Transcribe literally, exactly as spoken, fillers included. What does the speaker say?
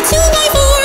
got you, my boy.